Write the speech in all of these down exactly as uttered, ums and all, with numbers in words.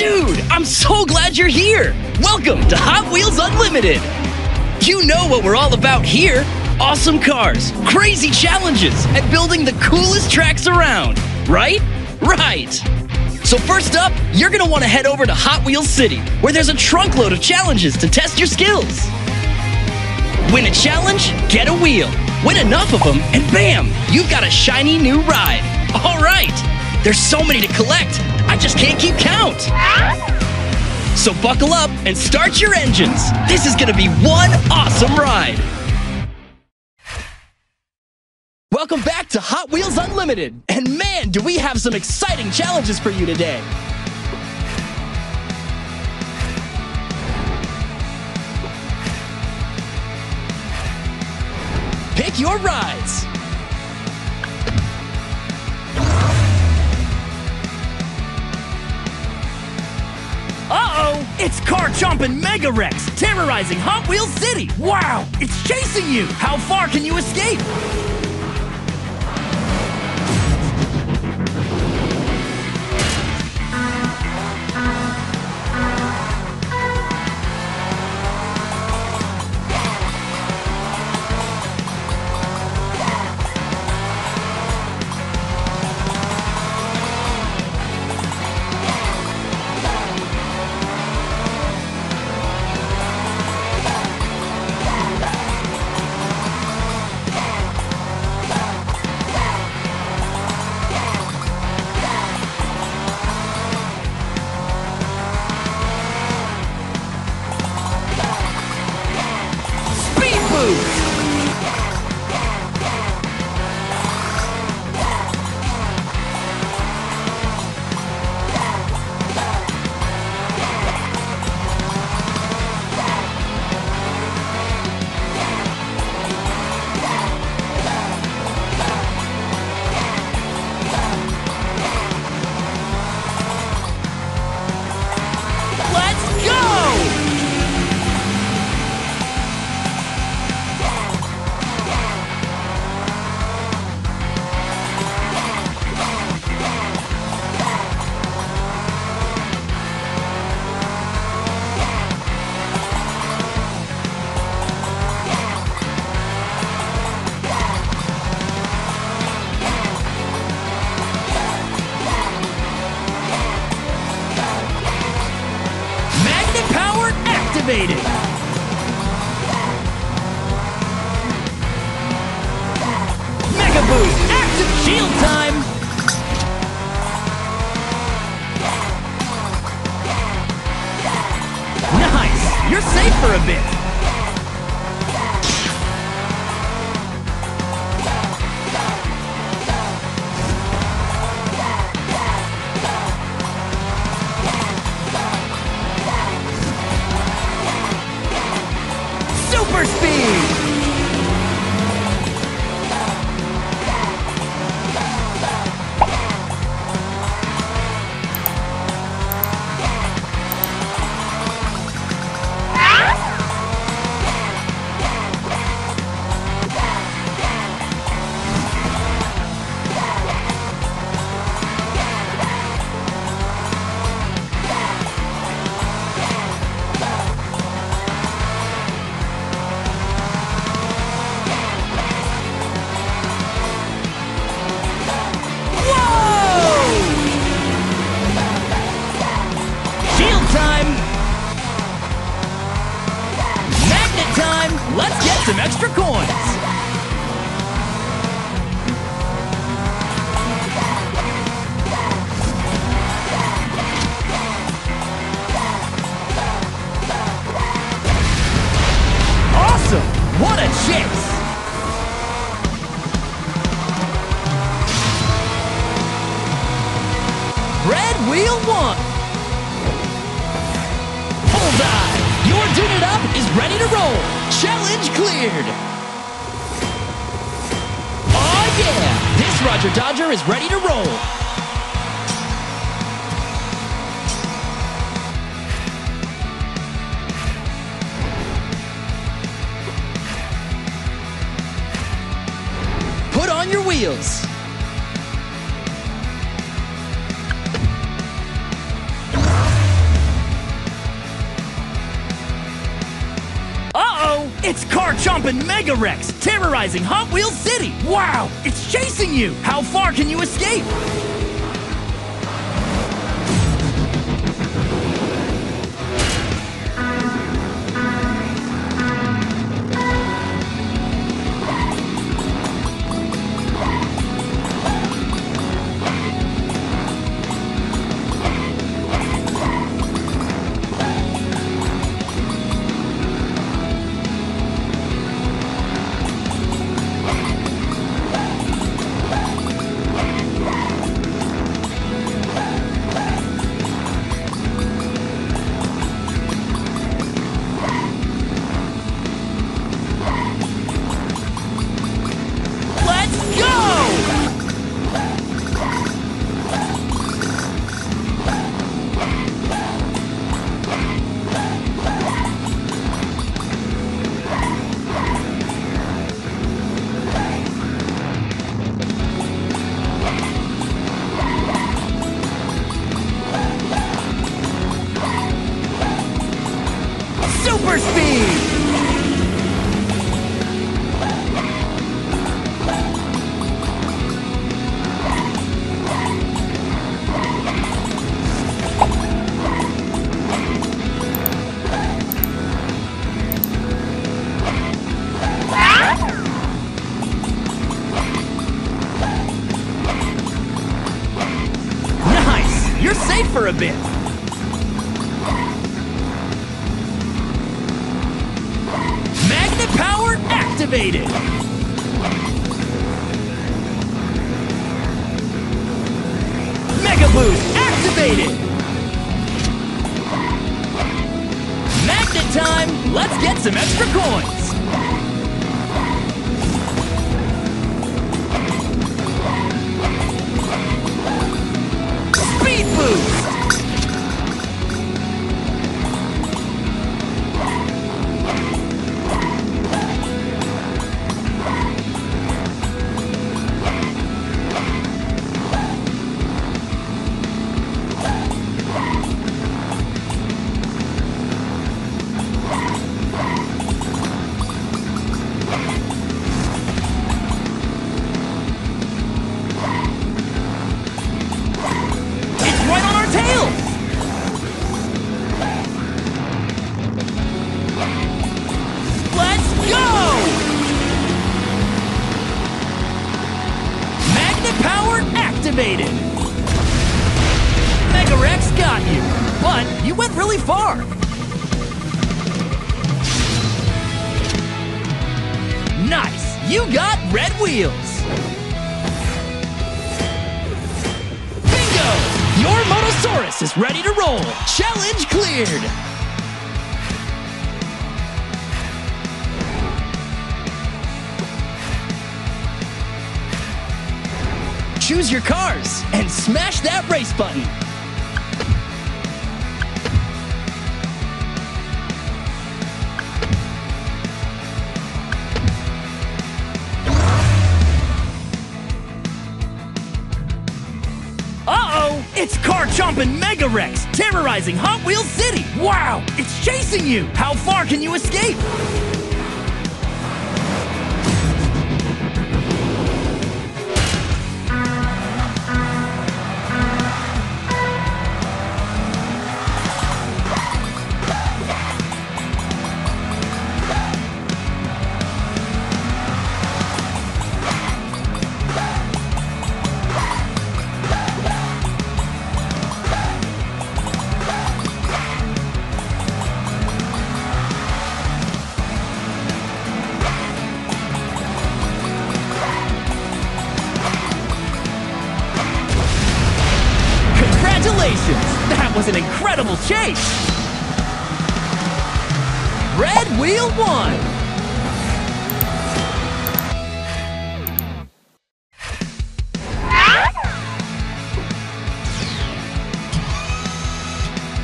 Dude, I'm so glad you're here! Welcome to Hot Wheels Unlimited! You know what we're all about here. Awesome cars, crazy challenges, and building the coolest tracks around. Right? Right! So first up, you're gonna wanna head over to Hot Wheels City, where there's a trunkload of challenges to test your skills. Win a challenge, get a wheel. Win enough of them, and bam! You've got a shiny new ride. All right! There's so many to collect, I just can't keep count. So buckle up and start your engines. This is gonna be one awesome ride. Welcome back to Hot Wheels Unlimited, and man, do we have some exciting challenges for you today. Pick your rides. Uh-oh! It's Car Chompin' Mega Wrex, terrorizing Hot Wheels City! Wow! It's chasing you! How far can you escape? Mega Boost! Active shield time! Nice! You're safe for a bit! Challenge cleared! Oh yeah! This Roger Dodger is ready to roll! Put on your wheels! It's Car Chompin' Mega Wrex, terrorizing Hot Wheels City! Wow, it's chasing you! How far can you escape? Super speed! Nice! You're safe for a bit! Power activated! Mega Boost activated! Magnet time! Let's get some extra coins! Speed Boost! Mega Wrex got you, but you went really far. Nice, you got red wheels. Bingo! Your Motosaurus is ready to roll. Challenge cleared. Choose your cars and smash that race button. Uh-oh! It's Car Chompin' Mega Wrex, terrorizing Hot Wheels City! Wow! It's chasing you! How far can you escape? That was an incredible chase! Red wheel one!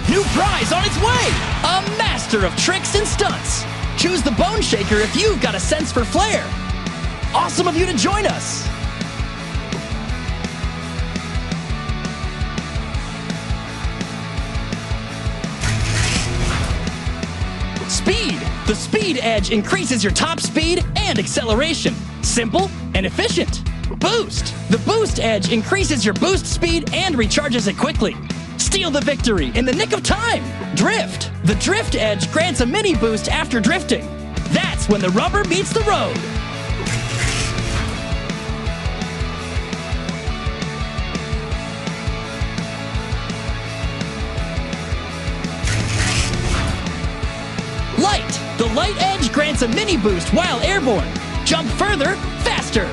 New prize on its way! A master of tricks and stunts! Choose the Bone Shaker if you've got a sense for flair! Awesome of you to join us! Speed! The Speed Edge increases your top speed and acceleration. Simple and efficient. Boost. The Boost Edge increases your boost speed and recharges it quickly. Steal the victory in the nick of time. Drift. The Drift Edge grants a mini boost after drifting. That's when the rubber meets the road. Light. The Light Edge grants a mini boost while airborne. Jump further, faster.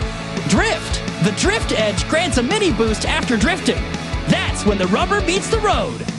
Drift. The Drift Edge grants a mini boost after drifting. That's when the rubber meets the road.